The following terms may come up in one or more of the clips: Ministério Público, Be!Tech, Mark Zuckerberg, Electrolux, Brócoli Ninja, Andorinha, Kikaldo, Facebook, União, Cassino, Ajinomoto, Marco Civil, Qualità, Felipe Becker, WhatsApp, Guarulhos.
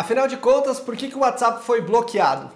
Afinal de contas, por que o WhatsApp foi bloqueado?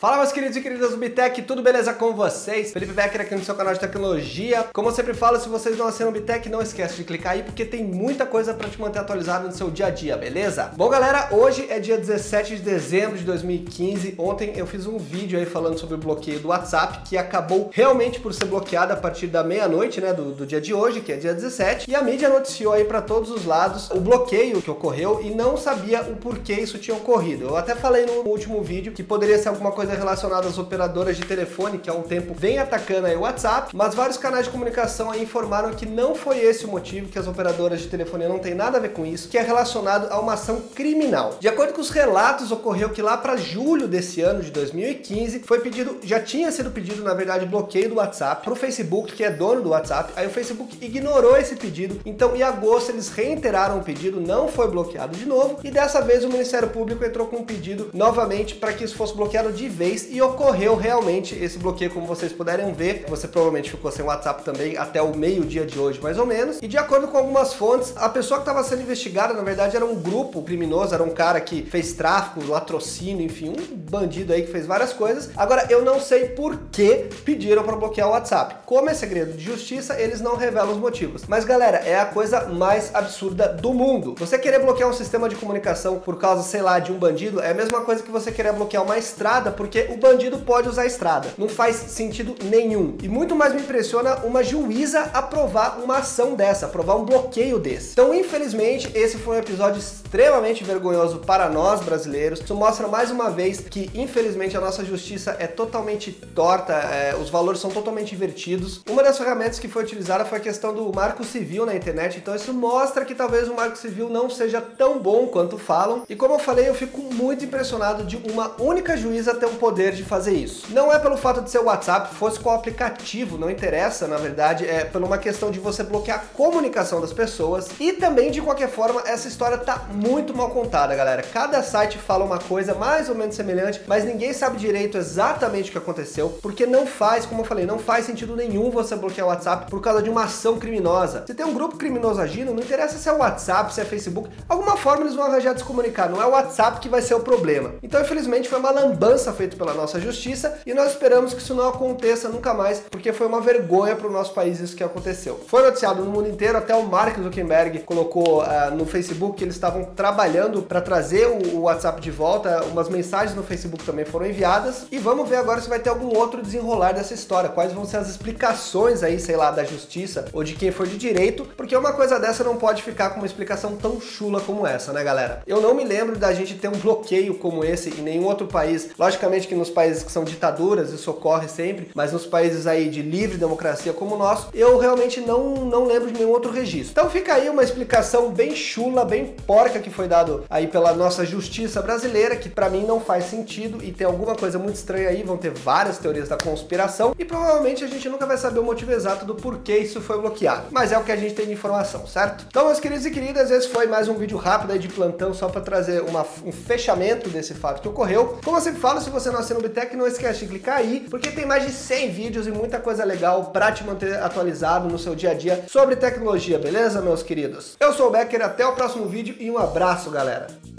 Fala, meus queridos e queridas do Be!Tech, tudo beleza com vocês? Felipe Becker aqui no seu canal de tecnologia. Como eu sempre falo, se vocês não assinam o Be!Tech, não esquece de clicar aí, porque tem muita coisa pra te manter atualizado no seu dia a dia, beleza? Bom, galera, hoje é dia 17 de dezembro de 2015. Ontem eu fiz um vídeo aí falando sobre o bloqueio do WhatsApp, que acabou realmente por ser bloqueado a partir da meia-noite, né, do dia de hoje, que é dia 17. E a mídia noticiou aí pra todos os lados o bloqueio que ocorreu e não sabia o porquê isso tinha ocorrido. Eu até falei no último vídeo que poderia ser alguma coisa relacionada às operadoras de telefone, que há um tempo vem atacando aí o WhatsApp, mas vários canais de comunicação aí informaram que não foi esse o motivo, que as operadoras de telefone não tem nada a ver com isso, que é relacionado a uma ação criminal. De acordo com os relatos, ocorreu que lá para julho desse ano de 2015, foi pedido, já tinha sido pedido, na verdade, bloqueio do WhatsApp para o Facebook, que é dono do WhatsApp. Aí o Facebook ignorou esse pedido, então em agosto eles reiteraram o pedido, não foi bloqueado de novo, e dessa vez o Ministério Público entrou com um pedido novamente para que isso fosse bloqueado de vez, e ocorreu realmente esse bloqueio, como vocês puderam ver. Você provavelmente ficou sem WhatsApp também até o meio-dia de hoje, mais ou menos, e de acordo com algumas fontes, a pessoa que estava sendo investigada, na verdade, era um grupo criminoso, era um cara que fez tráfico, latrocínio, enfim, um bandido aí que fez várias coisas. Agora, eu não sei por que pediram para bloquear o WhatsApp. Como é segredo de justiça, eles não revelam os motivos. Mas, galera, é a coisa mais absurda do mundo. Você querer bloquear um sistema de comunicação por causa, sei lá, de um bandido, é a mesma coisa que você querer bloquear uma estrada, porque o bandido pode usar a estrada. Não faz sentido nenhum. E muito mais me impressiona uma juíza aprovar uma ação dessa, aprovar um bloqueio desse. Então, infelizmente, esse foi um episódio extremamente vergonhoso para nós, brasileiros. Isso mostra mais uma vez que, infelizmente, a nossa justiça é totalmente torta, os valores são totalmente invertidos. Uma das ferramentas que foi utilizada foi a questão do Marco Civil na internet, então isso mostra que talvez o Marco Civil não seja tão bom quanto falam. E como eu falei, eu fico muito impressionado de uma única juíza ter um poder de fazer isso. Não é pelo fato de ser o WhatsApp, fosse com o aplicativo, não interessa, na verdade, é por uma questão de você bloquear a comunicação das pessoas. E também, de qualquer forma, essa história tá muito mal contada, galera. Cada site fala uma coisa mais ou menos semelhante, mas ninguém sabe direito exatamente o que aconteceu, porque não faz, como eu falei, não faz sentido nenhum você bloquear o WhatsApp por causa de uma ação criminosa. Se tem um grupo criminoso agindo, não interessa se é o WhatsApp, se é Facebook, alguma forma eles vão arranjar de se comunicar, não é o WhatsApp que vai ser o problema. Então, infelizmente, foi uma lambança feita pela nossa justiça, e nós esperamos que isso não aconteça nunca mais, porque foi uma vergonha para o nosso país isso que aconteceu. Foi noticiado no mundo inteiro, até o Mark Zuckerberg colocou no Facebook que eles estavam trabalhando para trazer o WhatsApp de volta, umas mensagens no Facebook também foram enviadas, e vamos ver agora se vai ter algum outro desenrolar dessa história, quais vão ser as explicações aí, sei lá, da justiça ou de quem for de direito, porque uma coisa dessa não pode ficar com uma explicação tão chula como essa, né, galera? Eu não me lembro da gente ter um bloqueio como esse em nenhum outro país. Logicamente que nos países que são ditaduras isso ocorre sempre, mas nos países aí de livre democracia como o nosso, eu realmente não lembro de nenhum outro registro. Então fica aí uma explicação bem chula, bem porca, que foi dado aí pela nossa justiça brasileira, que pra mim não faz sentido, e tem alguma coisa muito estranha aí, vão ter várias teorias da conspiração, e provavelmente a gente nunca vai saber o motivo exato do porquê isso foi bloqueado, mas é o que a gente tem de informação, certo? Então, meus queridos e queridas, esse foi mais um vídeo rápido aí de plantão, só pra trazer um fechamento desse fato que ocorreu. Como eu sempre falo, se você não assina o Be!Tech, não esquece de clicar aí, porque tem mais de 100 vídeos e muita coisa legal pra te manter atualizado no seu dia a dia sobre tecnologia, beleza, meus queridos? Eu sou o Becker, até o próximo vídeo e um abraço, galera!